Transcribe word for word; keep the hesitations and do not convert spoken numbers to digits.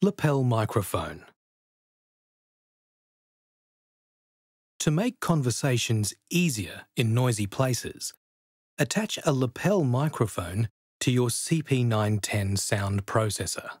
Lapel microphone. To make conversations easier in noisy places, attach a lapel microphone to your C P nine ten sound processor.